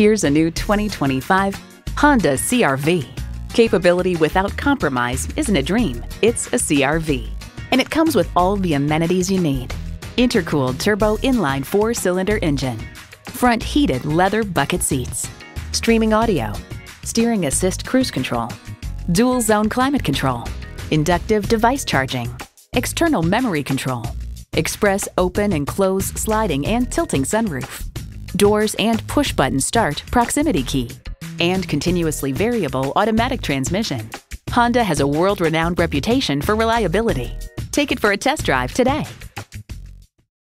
Here's a new 2025 Honda CR-V. Capability without compromise isn't a dream, it's a CR-V. And it comes with all the amenities you need. Intercooled turbo inline 4-cylinder engine, front heated leather bucket seats, streaming audio, steering assist cruise control, dual zone climate control, inductive device charging, external memory control, express open and close sliding and tilting sunroof, doors and push-button start proximity key, and continuously variable automatic transmission. Honda has a world-renowned reputation for reliability. Take it for a test drive today.